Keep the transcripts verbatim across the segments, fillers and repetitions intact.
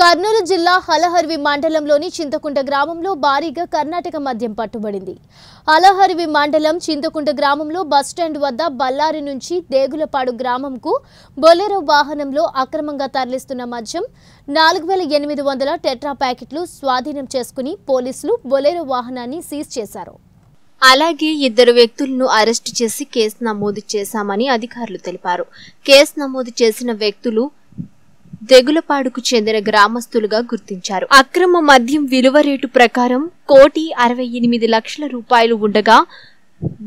కర్నూలు జిల్లా హలహర్వి మండలంలోని చింతకుంట గ్రామంలో భారీగా కర్ణాటక మద్యం పట్టుబడింది. హలహర్వి మండలం చింతకుంట గ్రామంలో బస్టాండ్ వద్ద బల్లారి నుంచి దేగులపాడు గ్రామంకు బొలెరో వాహనంలో అక్రమంగా తరలిస్తున్న మద్యం నాలుగు వేల ఎనిమిది వందల టెట్రా ప్యాకెట్లు స్వాధీనం చేసుకుని పోలీసులు బొలెరో వాహనాన్ని సీజ్ చేశారు. అలాగే ఇద్దరు వ్యక్తులను అరెస్టు చేసి కేసు నమోదు చేశామని అధికారులు తెలిపారు. కేసు నమోదు చేసిన వ్యక్తులు దెగులపాడుకు చెందిన గ్రామస్తులుగా గుర్తించారు. అక్రమ మద్యం విలువ రేటు ప్రకారం కోటి అరవై ఎనిమిది లక్షల రూపాయలు ఉండగా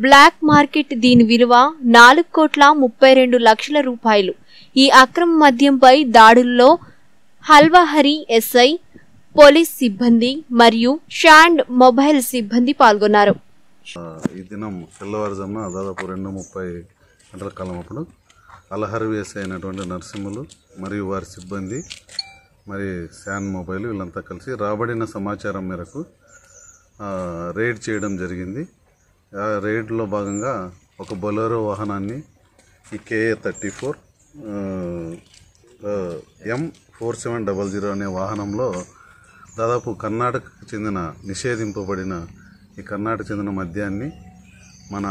బ్లాక్ మార్కెట్ దీని విలువ నాలుగు కోట్ల ముప్పై రెండు లక్షల రూపాయలు. ఈ అక్రమ మద్యంపై దాడుల్లో హల్వాహరి ఎస్ఐ, పోలీస్ సిబ్బంది మరియు షాండ్ మొబైల్ సిబ్బంది పాల్గొన్నారు. ఈ దినం తెల్లవారుజామున దాదాపు రెండు ముప్పై గంటల కాలం అప్పుడు అలహర్వేస్ అయినటువంటి నర్సింహులు మరియు వారి సిబ్బంది మరి శాన్ మొబైల్ వీళ్ళంతా కలిసి రాబడిన సమాచారం మేరకు రైడ్ చేయడం జరిగింది. ఆ రైడ్లో భాగంగా ఒక బొలెరో వాహనాన్ని ఈ KA thirty four M four seven double zero అనే వాహనంలో దాదాపు కర్ణాటకకు చెందిన నిషేధింపబడిన ఈ కర్ణాటక చెందిన మద్యాన్ని మన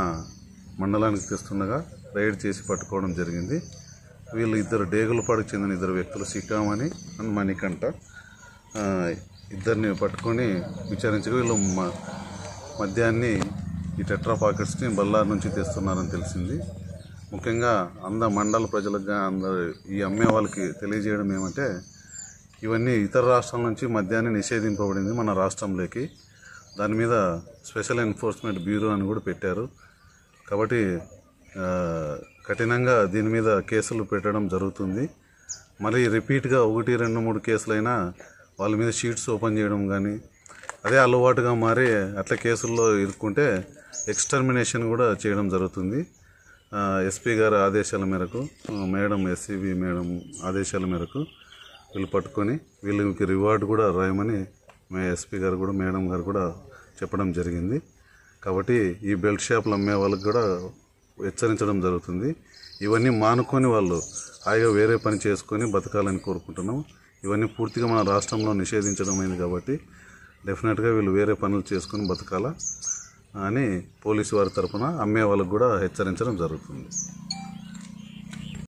మండలానికి తెస్తుండగా రైడ్ చేసి పట్టుకోవడం జరిగింది. వీళ్ళు ఇద్దరు డేగులపాడుకు చెందిన ఇద్దరు వ్యక్తులు సికామని అండ్ మణికంట ఇద్దరిని పట్టుకొని విచారించగా వీళ్ళు మద్యాన్ని ఈ టెట్రా ప్యాకెట్స్ని బల్లారి నుంచి తెస్తున్నారని తెలిసింది. ముఖ్యంగా అంద మండల ప్రజలకు అందరు ఈ అమ్మే వాళ్ళకి తెలియజేయడం ఏమంటే ఇవన్నీ ఇతర రాష్ట్రాల నుంచి మద్యాన్ని నిషేధింపబడింది మన రాష్ట్రంలోకి. దాని మీద స్పెషల్ ఎన్ఫోర్స్మెంట్ బ్యూరో అని కూడా పెట్టారు. కాబట్టి కఠినంగా దీని మీద కేసులు పెట్టడం జరుగుతుంది. మరి రిపీట్గా ఒకటి రెండు మూడు కేసులైనా వాళ్ళ మీద షీట్స్ ఓపెన్ చేయడం కానీ అదే అలవాటుగా మారి అట్లా కేసుల్లో ఇరుక్కుంటే ఎక్స్టర్మినేషన్ కూడా చేయడం జరుగుతుంది. ఎస్పీ గారి ఆదేశాల మేరకు మేడం ఎస్సీబీ మేడం ఆదేశాల మేరకు వీళ్ళు పట్టుకొని వీళ్ళకి రివార్డ్ కూడా రాయమని మే ఎస్పీ గారు కూడా మేడం గారు కూడా చెప్పడం జరిగింది. కాబట్టి ఈ బెల్ట్ షాపులు అమ్మే వాళ్ళకి కూడా హెచ్చరించడం జరుగుతుంది. ఇవన్నీ మానుకొని వాళ్ళు హాయిగా వేరే పని చేసుకొని బతకాలని కోరుకుంటున్నాం. ఇవన్నీ పూర్తిగా మన రాష్ట్రంలో నిషేధించడం అయింది కాబట్టి డెఫినెట్గా వీళ్ళు వేరే పనులు చేసుకొని బతకాలా అని పోలీసు వారి తరఫున అమ్మే వాళ్ళకు కూడా హెచ్చరించడం జరుగుతుంది.